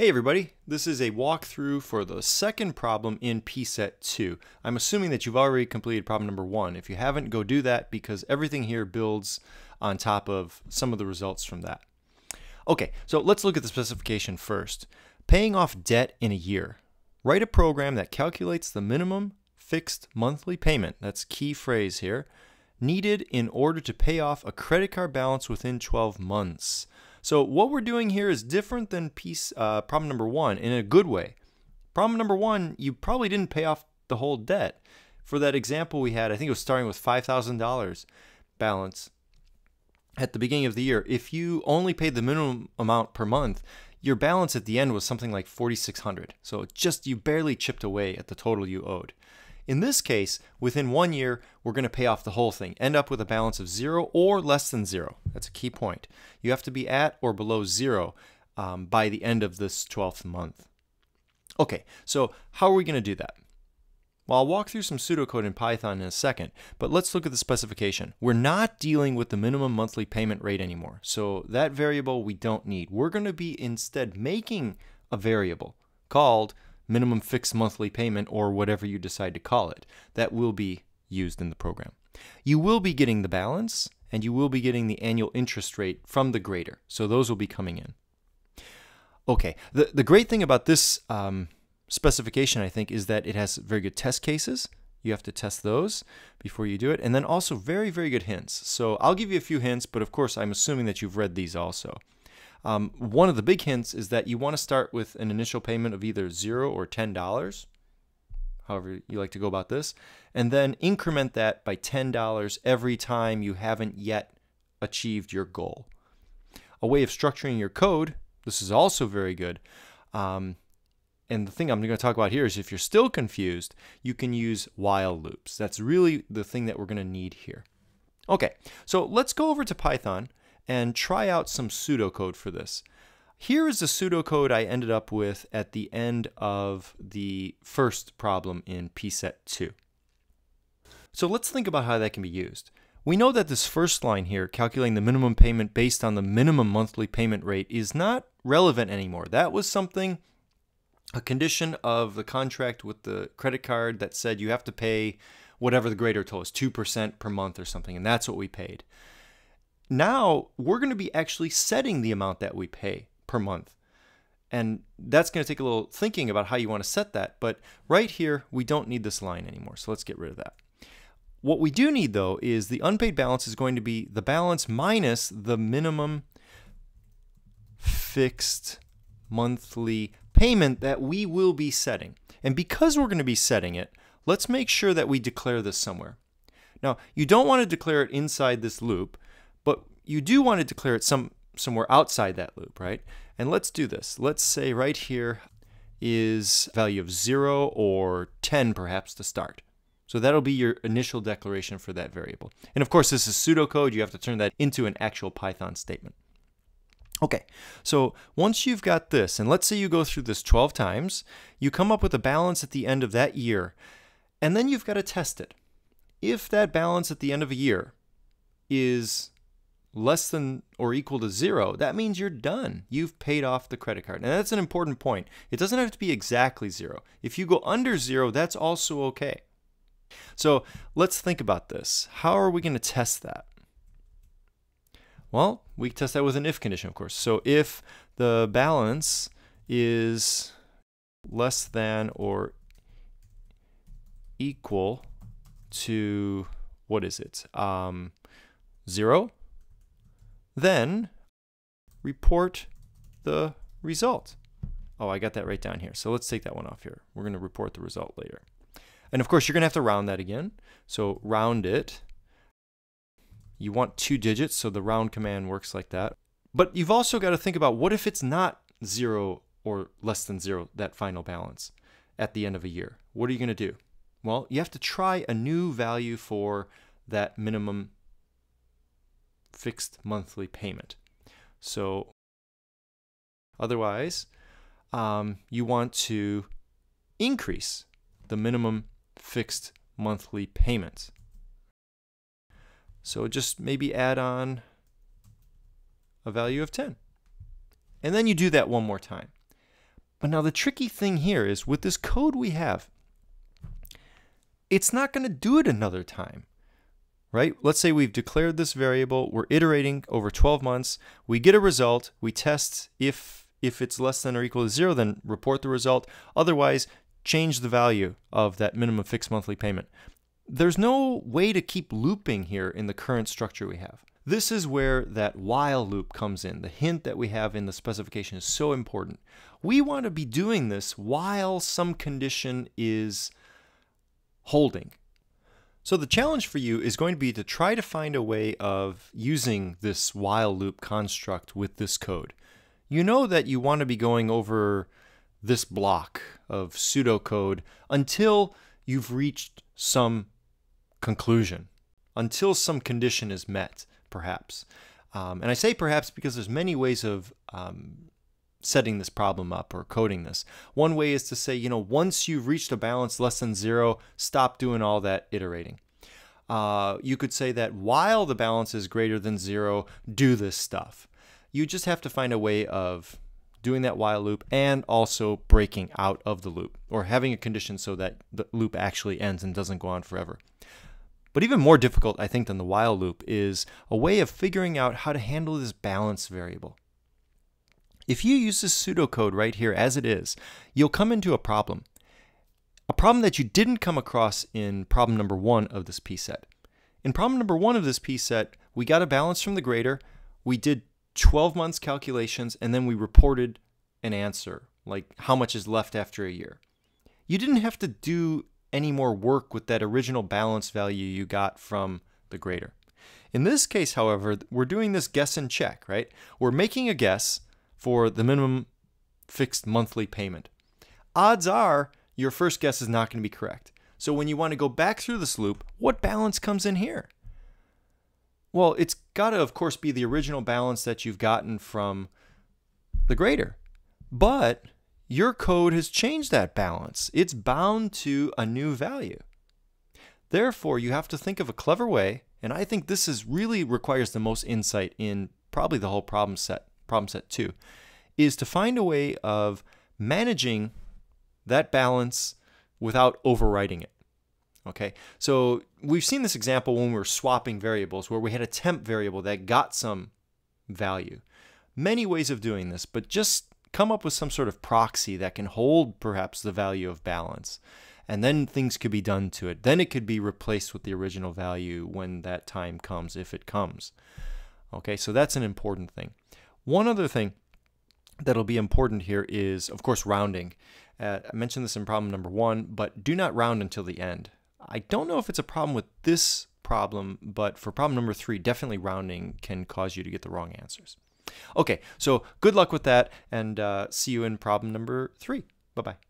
Hey everybody, this is a walkthrough for the second problem in PSET 2. I'm assuming that you've already completed problem number 1. If you haven't, go do that because everything here builds on top of some of the results from that. Okay, so let's look at the specification first. Paying off debt in a year. Write a program that calculates the minimum fixed monthly payment, that's key phrase here, needed in order to pay off a credit card balance within 12 months. So what we're doing here is different than problem number 1 in a good way. Problem number 1, you probably didn't pay off the whole debt. For that example we had, I think it was starting with $5,000 balance at the beginning of the year. If you only paid the minimum amount per month, your balance at the end was something like $4,600. So just you barely chipped away at the total you owed. In this case, within 1 year, we're going to pay off the whole thing, end up with a balance of 0 or less than 0. That's a key point. You have to be at or below 0 by the end of this 12th month. Okay, so how are we going to do that? Well, I'll walk through some pseudocode in Python in a second, but let's look at the specification. We're not dealing with the minimum monthly payment rate anymore, so that variable we don't need. We're going to be instead making a variable called minimum fixed monthly payment, or whatever you decide to call it, that will be used in the program. You will be getting the balance, and you will be getting the annual interest rate from the grader, so those will be coming in. Okay, the great thing about this specification, I think, is that it has very good test cases. You have to test those before you do it, and then also very, very good hints. So I'll give you a few hints, but of course I'm assuming that you've read these also. One of the big hints is that you want to start with an initial payment of either $0 or $10, however you like to go about this, and then increment that by $10 every time you haven't yet achieved your goal. A way of structuring your code, this is also very good, and the thing I'm going to talk about here is if you're still confused, you can use while loops. That's really the thing that we're going to need here. Okay, so let's go over to Python and try out some pseudocode for this. Here is the pseudocode I ended up with at the end of the first problem in PSET 2. So let's think about how that can be used. We know that this first line here, calculating the minimum payment based on the minimum monthly payment rate, is not relevant anymore. That was something, a condition of the contract with the credit card that said you have to pay whatever the grader told us, 2% per month or something, and that's what we paid. Now, we're going to be actually setting the amount that we pay per month. And that's going to take a little thinking about how you want to set that. But right here, we don't need this line anymore. So let's get rid of that. What we do need, though, is the unpaid balance is going to be the balance minus the minimum fixed monthly payment that we will be setting. And because we're going to be setting it, let's make sure that we declare this somewhere. Now, you don't want to declare it inside this loop. But you do want to declare it somewhere outside that loop, right? And let's do this. Let's say right here is value of 0 or 10 perhaps to start. So that'll be your initial declaration for that variable. And of course, this is pseudocode. You have to turn that into an actual Python statement. Okay, so once you've got this, and let's say you go through this 12 times, you come up with a balance at the end of that year, and then you've got to test it. If that balance at the end of a year is less than or equal to 0, that means you're done. You've paid off the credit card. And that's an important point. It doesn't have to be exactly 0. If you go under 0, that's also okay. So let's think about this. How are we going to test that? Well, we test that with an if condition, of course. So if the balance is less than or equal to, what is it? 0, then report the result. Oh, I got that right down here. So let's take that one off here. We're going to report the result later. And of course, you're going to have to round that again. So round it. You want 2 digits, so the round command works like that. But you've also got to think about what if it's not 0 or less than 0, that final balance at the end of a year. What are you going to do? Well, you have to try a new value for that minimum fixed monthly payment. So otherwise, you want to increase the minimum fixed monthly payment. So just maybe add on a value of 10. And then you do that one more time. But now the tricky thing here is with this code we have, it's not going to do it another time, right? Let's say we've declared this variable, we're iterating over 12 months, we get a result, we test if it's less than or equal to 0, then report the result. Otherwise, change the value of that minimum fixed monthly payment. There's no way to keep looping here in the current structure we have. This is where that while loop comes in. The hint that we have in the specification is so important. We want to be doing this while some condition is holding. So the challenge for you is going to be to try to find a way of using this while loop construct with this code. You know that you want to be going over this block of pseudocode until you've reached some conclusion, until some condition is met, perhaps. And I say perhaps because there's many ways of setting this problem up or coding this. One way is to say, you know, once you've reached a balance less than 0, stop doing all that iterating. You could say that while the balance is greater than 0, do this stuff. You just have to find a way of doing that while loop and also breaking out of the loop or having a condition so that the loop actually ends and doesn't go on forever. But even more difficult, I think, than the while loop is a way of figuring out how to handle this balance variable. If you use this pseudocode right here as it is, you'll come into a problem that you didn't come across in problem number 1 of this p-set. In problem number 1 of this p-set, we got a balance from the grader, we did 12 months calculations, and then we reported an answer, like how much is left after a year. You didn't have to do any more work with that original balance value you got from the grader. In this case, however, we're doing this guess and check, right? We're making a guess for the minimum fixed monthly payment. Odds are your first guess is not going to be correct. So when you want to go back through this loop, what balance comes in here? Well, it's got to, of course, be the original balance that you've gotten from the grader. But your code has changed that balance. It's bound to a new value. Therefore, you have to think of a clever way, and I think this is really requires the most insight in probably the whole problem set 2, is to find a way of managing that balance without overwriting it. Okay, so we've seen this example when we were swapping variables where we had a temp variable that got some value. Many ways of doing this, but just come up with some sort of proxy that can hold perhaps the value of balance, and then things could be done to it. Then it could be replaced with the original value when that time comes, if it comes. Okay, so that's an important thing. One other thing that'll be important here is, of course, rounding. I mentioned this in problem number 1, but do not round until the end. I don't know if it's a problem with this problem, but for problem number 3, definitely rounding can cause you to get the wrong answers. Okay, so good luck with that, and see you in problem number 3. Bye-bye.